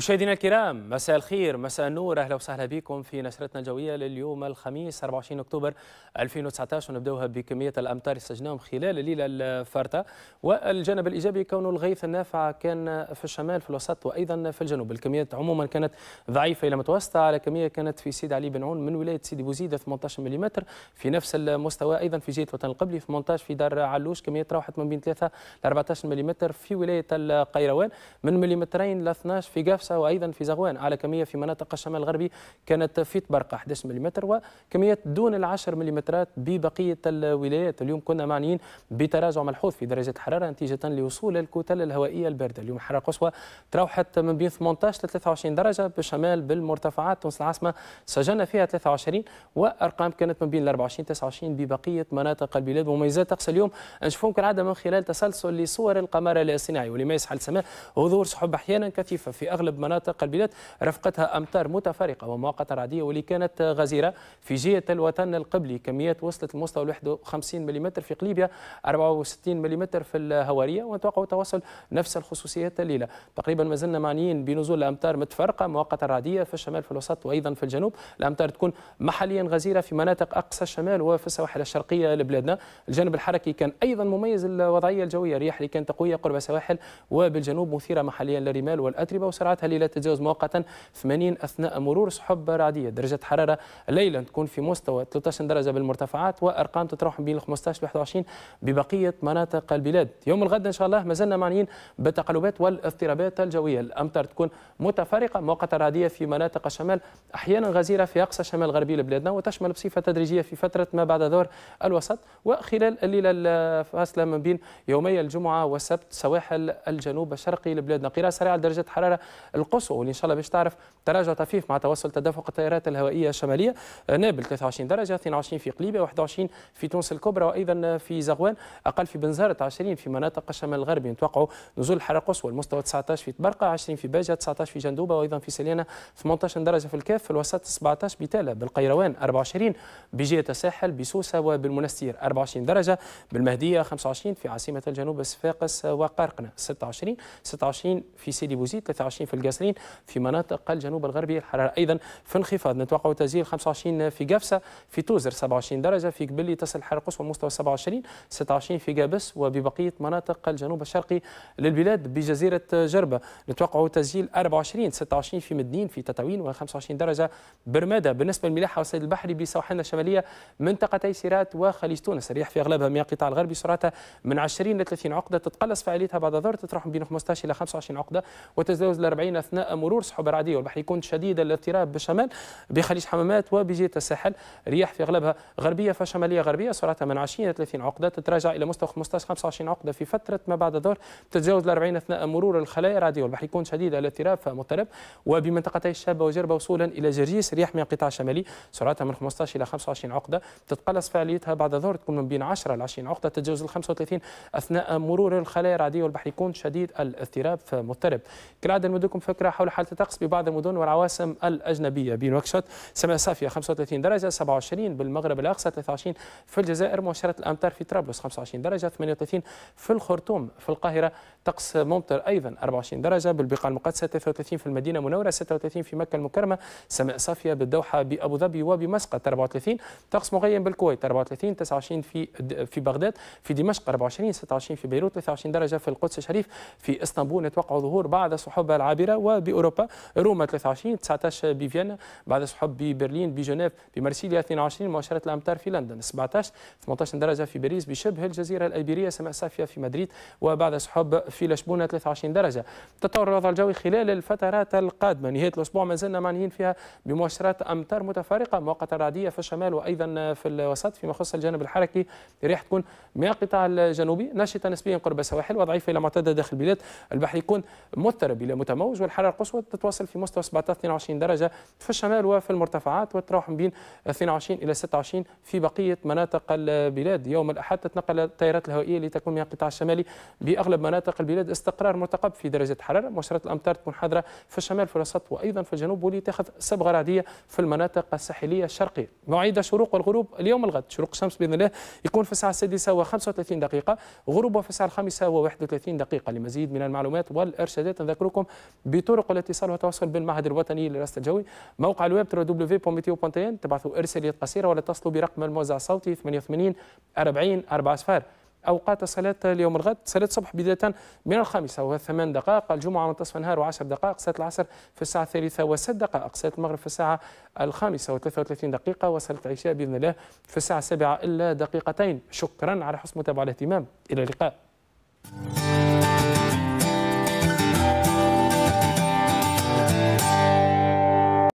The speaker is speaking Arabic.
مشاهدينا الكرام، مساء الخير، مساء النور، اهلا وسهلا بكم في نشرتنا الجويه لليوم الخميس 24 اكتوبر 2019، ونبداوها بكميه الامطار سجناهم خلال الليله الفارطه، والجانب الايجابي كون الغيث النافع كان في الشمال في الوسط وايضا في الجنوب. الكميات عموما كانت ضعيفه الى متوسطه، على كميه كانت في سيد علي بن عون من ولايه سيدي بوزيد 18 ملم، في نفس المستوى ايضا في جهه الوطن القبلي 18 في دار علوش، كميه راوحت من بين 3 ل 14 ملم في ولايه القيروان، من مليمترين ل 12 في جاف وأيضا في زغوان. على كمية في مناطق الشمال الغربي كانت في تبرقة 11 ملم، وكميات دون العشر مليمترات ببقية الولايات. اليوم كنا معنيين بتراجع ملحوظ في درجة الحرارة نتيجة لوصول الكتل الهوائية الباردة. اليوم الحرارة القصوى تراوحت من بين 18 ل 23 درجة بالشمال، بالمرتفعات تونس العاصمة سجلنا فيها 23، وأرقام كانت من بين 24 29 ببقية مناطق البلاد. ومميزات طقس اليوم نشوفهم كالعادة من خلال تسلسل لصور القمر الاصطناعي، ولما يسحل السماء ظهور سحب أحيانا كثيفة في أغلب مناطق البلاد، رافقتها امطار متفرقه ومؤقته رعديه واللي كانت غزيره في جهه الوطن القبلي، كميات وصلت لمستوى 51 ملم في قليبيه، 64 ملم في الهواريه، ونتوقع تواصل نفس الخصوصيات الليله. تقريبا ما زلنا معنيين بنزول امطار متفرقه مؤقته رعديه في الشمال في الوسط وايضا في الجنوب، الامطار تكون محليا غزيره في مناطق اقصى الشمال وفي السواحل الشرقيه لبلادنا. الجانب الحركي كان ايضا مميز، الوضعيه الجويه الرياح اللي كانت قويه قرب السواحل وبالجنوب مثيره محليا للرمال والاتربه، وسرعه الليلة تتجاوز مؤقتا 80 أثناء مرور سحب رعدية. درجة حرارة ليلا تكون في مستوى 13 درجة بالمرتفعات، وأرقام تتراوح بين 15 ل 21 ببقية مناطق البلاد. يوم الغد إن شاء الله ما زلنا معنيين بالتقلبات والاضطرابات الجوية، الأمطار تكون متفرقة مؤقتا رعدية في مناطق الشمال، أحيانا غزيرة في أقصى شمال غربي لبلادنا، وتشمل بصفة تدريجية في فترة ما بعد ظهر الوسط وخلال الليلة الفاصلة من بين يومي الجمعة والسبت سواحل الجنوب الشرقي لبلادنا. قراءة سريعة لدرجة حرارة القصوى واللي ان شاء الله باش تعرف تراجع طفيف مع تواصل تدفق التيارات الهوائيه الشماليه، نابل 23 درجه، 22 في قليبه، 21 في تونس الكبرى وايضا في زغوان، اقل في بنزرت 20 في مناطق الشمال الغربي. نتوقعوا نزول الحراره القصوى لمستوى 19 في تبرقه، 20 في باجه، 19 في جندوبه وايضا في سليانه، 18 درجه في الكاف، في الوسط 17 بتاله، بالقيروان 24 بجهه الساحل، بسوسه وبالمنستير 24 درجه، بالمهديه 25 في عاصمه الجنوب صفاقس وقرقنه، 26 في سيدي بوزيد، 23 في القاسرين. في مناطق الجنوب الغربي الحراره ايضا في انخفاض، نتوقع تسجيل 25 في قفصه، في توزر 27 درجه، في قبلي تصل الحراره القصوى لمستوى 27، 26 في قابس وببقيه مناطق الجنوب الشرقي للبلاد. بجزيره جربه نتوقع تسجيل 24، 26 في مدنين، في تطاوين، و25 درجه برماده. بالنسبه للملاحه والصيد البحري بسواحلنا الشماليه، منطقتي سيرات وخليج تونس الرياح في اغلبها من القطاع الغربي سرعتها من 20 ل 30 عقده، تتقلص فعاليتها بعد الظهر، تتراوح بين 15 الى 25 عقده، وتتجاوز 40 اثناء مرور سحب رعديه، والبحر يكون شديد الاضطراب بالشمال بخليج حمامات وبجهه الساحل، رياح في اغلبها غربيه فشماليه غربيه سرعتها من 20 الى 30 عقده، تتراجع الى مستوى 15 25 عقده في فتره ما بعد الظهر، تتجاوز 40 اثناء مرور الخلايا الرعديه، والبحر يكون شديد الاضطراب فمضطرب. وبمنطقتي الشابه وجربه وصولا الى جرجيس رياح من القطاع الشمالي سرعتها من 15 الى 25 عقده، تتقلص فعاليتها بعد الظهر، تكون من بين 10 ل 20 عقده، تتجاوز ال 35 اثناء مرور الخلايا الرعديه، والبحر يكون شديد الاضطراب فمضطرب. كالعاده نمدكم فكره حول حاله الطقس ببعض المدن والعواصم الاجنبيه. بين نواكشوط سماء صافيه 35 درجه، 27 بالمغرب الاقصى، 23 في الجزائر، مؤشرات الامطار في طرابلس 25 درجه، 38 في الخرطوم، في القاهره طقس ممطر ايضا 24 درجه، بالبقاع المقدسه 33 في المدينه المنوره، 36 في مكه المكرمه، سماء صافيه بالدوحه بابو ظبي وبمسقط، 34 طقس مغيم بالكويت، 34 29 في بغداد، في دمشق 24 26 في بيروت، 23 درجه في القدس الشريف، في اسطنبول نتوقع ظهور بعض السحب العابره، وبأوروبا روما 23، 19 بفيينا، بعد سحب ببرلين، بجنيف، بمارسيليا 22 مؤشرة الأمطار، في لندن 17، 18 درجة في باريس، بشبه الجزيرة الأيبيرية سماء صافية في مدريد، وبعد سحب في لشبونة 23 درجة. تطور الوضع الجوي خلال الفترات القادمة، نهاية الأسبوع ما زلنا معنيين فيها بمؤشرات أمطار متفرقة مؤقتة رعدية في الشمال وأيضا في الوسط. فيما يخص الجانب الحركي الرياح تكون من القطاع الجنوبي نشطة نسبيا قرب السواحل وضعيفة إلى معتدة داخل البلاد، البحر يكون مضطرب إلى متموج، والحرارة القصوى تتواصل في مستوى 17 22 درجة في الشمال وفي المرتفعات، وتتراوح بين 22 إلى 26 في بقية مناطق البلاد. يوم الأحد تتنقل التيارات الهوائية اللي تكون من القطاع الشمالي بأغلب مناطق البلاد، استقرار مرتقب في درجة الحرارة، مؤشرات الأمطار تكون حاضرة في الشمال في الوسط وأيضا في الجنوب، واللي تاخذ صبغة رعدية في المناطق الساحلية الشرقية. مواعيد الشروق والغروب اليوم الغد، شروق الشمس بإذن الله يكون في الساعة 6:35 دقيقة، غروبها في الساعة 5:31 دقيقة. لمزيد من المعلومات والإرشادات نذكركم بطرق الاتصال والتواصل بالمعهد الوطني للرصد الجوي، موقع الويب www.meteo.in. تبعثوا إرسالات قصيرة ولا اتصلوا برقم الموزع الصوتي 88 40 40. أوقات الصلاة اليوم الغد: صلاة الصبح بداية من الخامسة و8 دقائق، الجمعة منتصف النهار و10 دقائق، صلاة العصر في الساعة 3:06 دقائق، صلاة المغرب في الساعة 5:33 دقيقة، وصلاة العشاء بإذن الله في الساعة 7:02 دقيقتين. شكرا على حسن المتابعة والاهتمام، إلى اللقاء.